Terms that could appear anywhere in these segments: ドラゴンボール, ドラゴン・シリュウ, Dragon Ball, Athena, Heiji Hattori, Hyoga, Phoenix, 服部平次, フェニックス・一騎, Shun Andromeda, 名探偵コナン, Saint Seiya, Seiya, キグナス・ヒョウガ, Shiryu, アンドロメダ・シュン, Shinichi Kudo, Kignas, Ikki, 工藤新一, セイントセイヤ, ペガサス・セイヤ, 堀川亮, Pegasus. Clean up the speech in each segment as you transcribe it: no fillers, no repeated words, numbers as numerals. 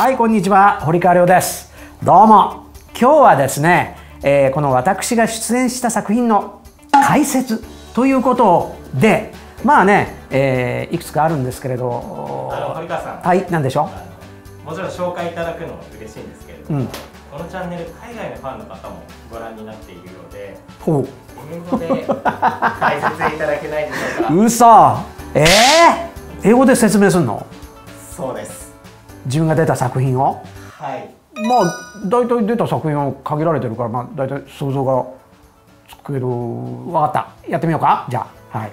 はい、こんにちは、堀川亮です。どうも、今日はですね、この私が出演した作品の解説ということで、まあね、いくつかあるんですけれど、堀川さん、はい、なんでしょう。もちろん紹介いただくのも嬉しいんですけれども、このチャンネル、海外のファンの方もご覧になっているようで、お英語で解説いただけないでしょうか。うそ、英語で説明するの？そうです。自分が出た作品を。はい。まあ大体出た作品は限られてるから、まあ大体想像がつくけど、わかった。やってみようか。じゃあ、はい。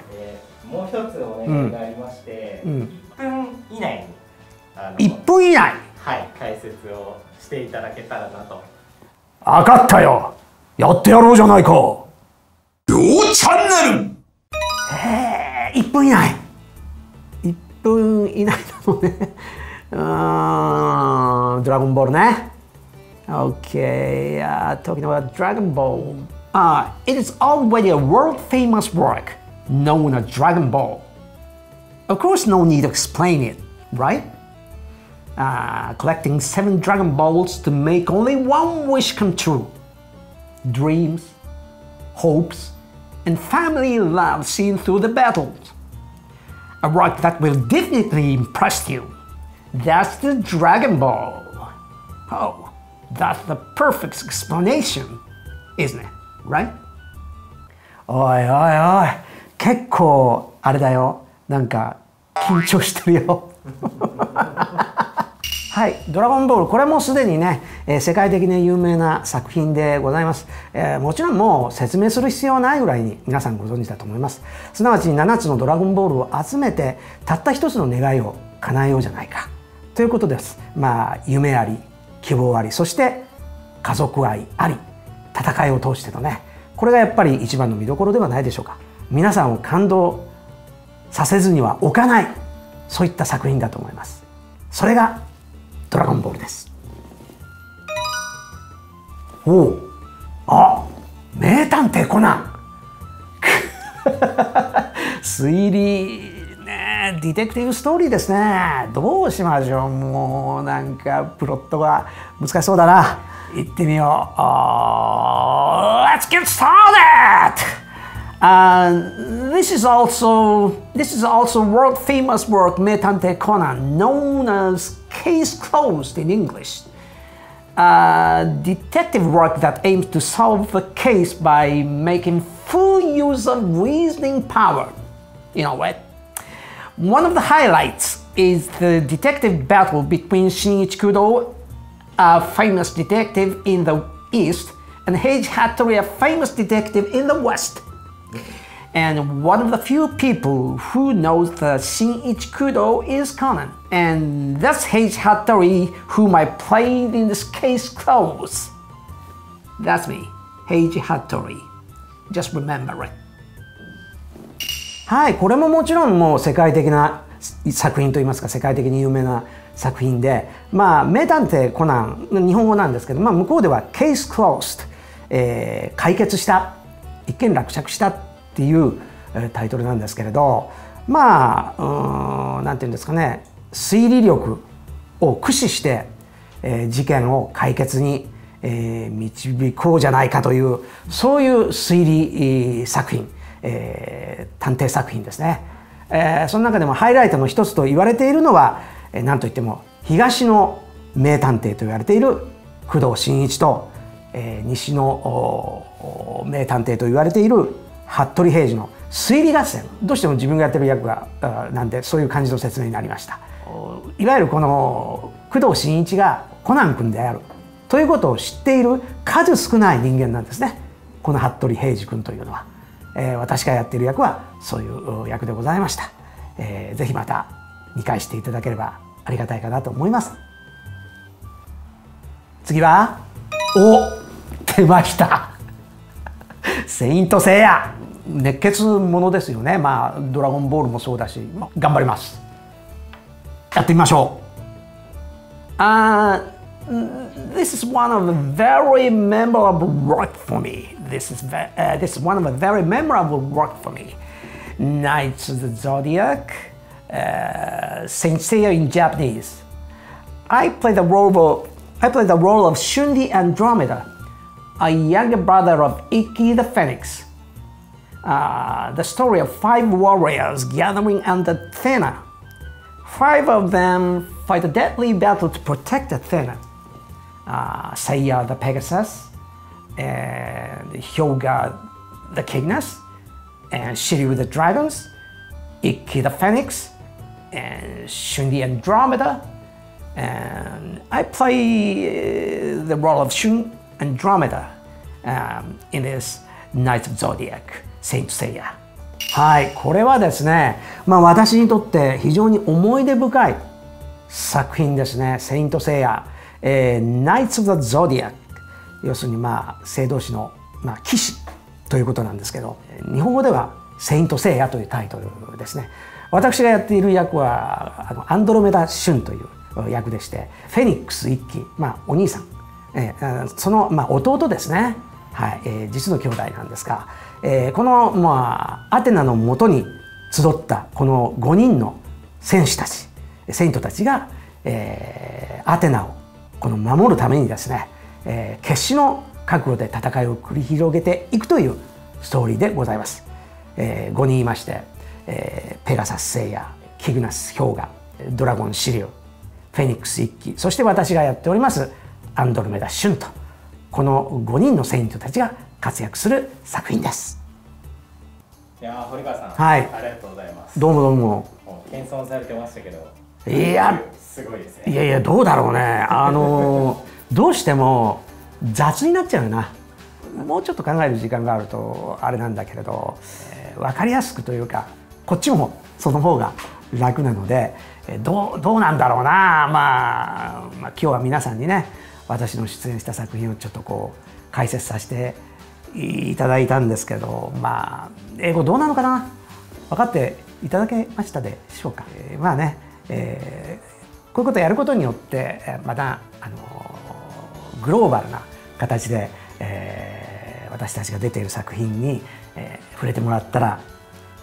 もう一つお願いがありまして、1分以内に1分以内。はい。解説をしていただけたらなと。分かったよ。やってやろうじゃないか。両チャンネル。1分以内。1分以内だもんね。ドラゴンボールね。Okay, talking about Dragon Ball. It is already a world-famous work known as Dragon Ball. Of course, no need to explain it, right? Collecting 7 Dragon Balls to make only one wish come true. Dreams, hopes, and family love seen through the battles. A work that will definitely impress you. That's the Dragon Ball. Oh, that's the perfect explanation, isn't it, right? おいおいおい、結構あれだよ。なんか緊張してるよ。はい、ドラゴンボール、これもすでにね、世界的に有名な作品でございます。もちろんもう説明する必要ないぐらいに皆さんご存知だと思います。すなわち7つのドラゴンボールを集めて、たった一つの願いを叶えようじゃないかということです。まあ夢あり、希望あり、そして家族愛あり、戦いを通してのね、これがやっぱり一番の見どころではないでしょうか。皆さんを感動させずにはおかない、そういった作品だと思います。それがドラゴンボールです。おお、あ、名探偵コナン。推理ね、ディテクティブストーリーですね。どうしましょう。もうなんかプロットが難しそうだな。行ってみよう。Let's get started. This is also world famous work, 名探偵コナン known as Case Closed in English. Detective work that aims to solve a case by making full use of reasoning power. You know what? One of the highlights is the detective battle between Shinichi Kudo, a famous detective in the East, and Heiji Hattori, a famous detective in the West. And one of the few people who knows that Shinichi Kudo is Conan. And that's Heiji Hattori, whom I played in this Case Closed. That's me, Heiji Hattori. Just remember it. はい、これももちろんもう世界的な作品といいますか、世界的に有名な作品で、まあ名探偵コナン、日本語なんですけど、まあ向こうではCase Closed、解決した、一件落着した。っていうタイトルなんですけれど、まあ何て言うんですかね、推理力を駆使して、事件を解決に、導こうじゃないかという、そういう推理作品、探偵作品ですね、その中でもハイライトの一つと言われているのは、何といっても東の名探偵と言われている工藤新一と、西の名探偵と言われている服部平次の推理合戦。どうしても自分がやってる役がなんで、そういう感じの説明になりました。いわゆるこの工藤新一がコナン君であるということを知っている数少ない人間なんですね、この服部平次君というのは。私がやってる役はそういう役でございました。是非また見返していただければありがたいかなと思います。次は、お、出ました、セイントセイヤ。熱血ものですよね。まあドラゴンボールもそうだし、まあ、頑張ります。やってみましょう。This is one of the very memorable work for me. This is one of the very memorable work for me. Knights of the Zodiac, Saint Seiya in Japanese. I play the role of Shun Andromeda, a younger brother of Ikki the Phoenix. The story of 5 warriors gathering under Athena. 5 of them fight a deadly battle to protect Athena. Seiya the Pegasus, and Hyoga the Kignas, and Shiryu the Dragons, Ikki the Phoenix, and Shun Andromeda. And I play the role of Shun Andromeda in this Knights of Zodiac, Saint Seiya. はい、これはですね、私にとって非常に思い出深い作品ですね。セイントセイヤ、Knights of the Zodiac、要するに聖闘士の騎士ということなんですけど、日本語ではセイントセイヤというタイトルですね。私がやっている役はアンドロメダ・シュンという役でして、フェニックス一騎、お兄さん、その弟ですね。はい、実の兄弟なんですが、このアテナのもとに集ったこの5人の戦士たち、セイントたちが、アテナを守るためにですね、決死の覚悟で戦いを繰り広げていくというストーリーでございます。5人いまして、ペガサス・セイヤ、キグナス・ヒョウガ、ドラゴン・シリュウ、フェニックス・一騎、そして私がやっておりますアンドロメダ・シュンと、この5人のセイントたちが活躍する作品です。いや、堀川さん、はい、ありがとうございます。どうもどうも。謙遜されてましたけど。いや、すごいですね。いやいや、どうだろうね。どうしても雑になっちゃうな。もうちょっと考える時間があるとあれなんだけれど、分かりやすくというか、こっちもその方が楽なので、どうなんだろうな。今日は皆さんにね、私の出演した作品をちょっと解説させていただいたんですけど、英語どうなのかな、分かっていただけましたでしょうか。こういうことをやることによってまたグローバルな形で、私たちが出ている作品に、触れてもらったら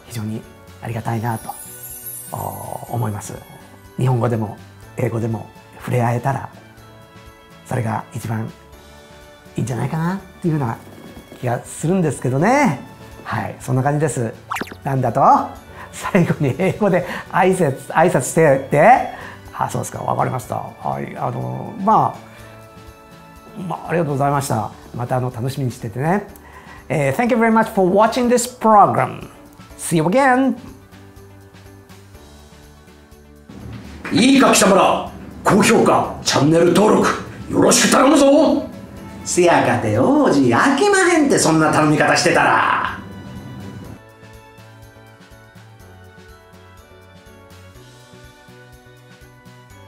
非常にありがたいなと思います。日本語でも英語でも触れ合えたら、それが一番いいんじゃないかなっていうような気がするんですけどね。はい、そんな感じです。なんだと最後に英語で挨拶してって、そうですか、わかりました。はい、ありがとうございました。また楽しみにしててね。Thank you very much for watching this program. See you again. いいか貴様ら、高評価、チャンネル登録よろしく頼むぞ。せやかて王子、飽きまへんって、そんな頼み方してたら。